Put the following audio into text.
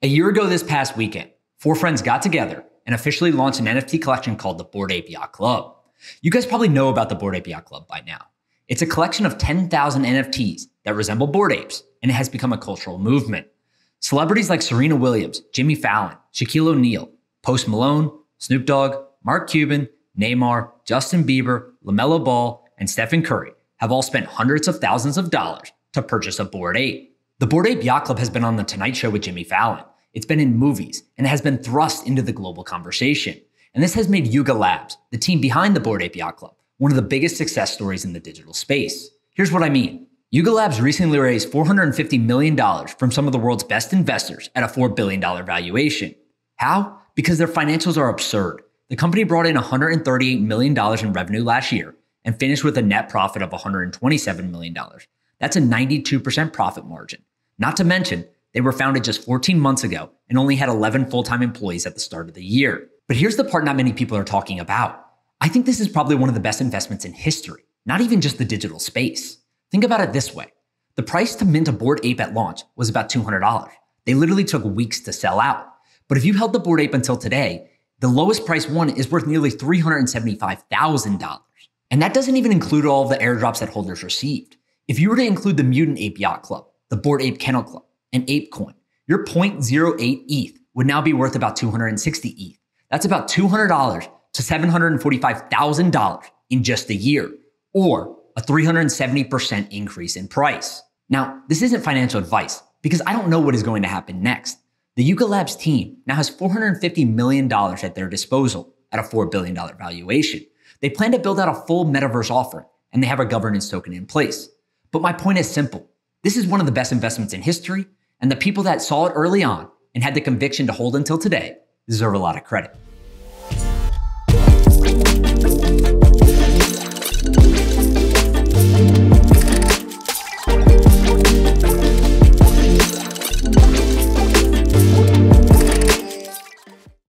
A year ago this past weekend, four friends got together and officially launched an NFT collection called the Bored Ape Yacht Club. You guys probably know about the Bored Ape Yacht Club by now. It's a collection of 10,000 NFTs that resemble Bored Apes, and it has become a cultural movement. Celebrities like Serena Williams, Jimmy Fallon, Shaquille O'Neal, Post Malone, Snoop Dogg, Mark Cuban, Neymar, Justin Bieber, LaMelo Ball, and Stephen Curry have all spent hundreds of thousands of dollars to purchase a Bored Ape. The Bored Ape Yacht Club has been on The Tonight Show with Jimmy Fallon. It's been in movies, and it has been thrust into the global conversation. And this has made Yuga Labs, the team behind the Bored Ape Yacht Club, one of the biggest success stories in the digital space. Here's what I mean. Yuga Labs recently raised $450 million from some of the world's best investors at a $4 billion valuation. How? Because their financials are absurd. The company brought in $138 million in revenue last year and finished with a net profit of $127 million. That's a 92% profit margin. Not to mention, they were founded just 14 months ago and only had 11 full-time employees at the start of the year. But here's the part not many people are talking about. I think this is probably one of the best investments in history, not even just the digital space. Think about it this way. The price to mint a Bored Ape at launch was about $200. They literally took weeks to sell out. But if you held the Bored Ape until today, the lowest price one is worth nearly $375,000. And that doesn't even include all of the airdrops that holders received. If you were to include the Mutant Ape Yacht Club, the Bored Ape Kennel Club, and ApeCoin, your 0.08 ETH would now be worth about 260 ETH. That's about $200 to $745,000 in just a year, or a 370% increase in price. Now, this isn't financial advice because I don't know what is going to happen next. The Yuga Labs team now has $450 million at their disposal at a $4 billion valuation. They plan to build out a full metaverse offering, and they have a governance token in place. But my point is simple. This is one of the best investments in history, and the people that saw it early on and had the conviction to hold until today deserve a lot of credit.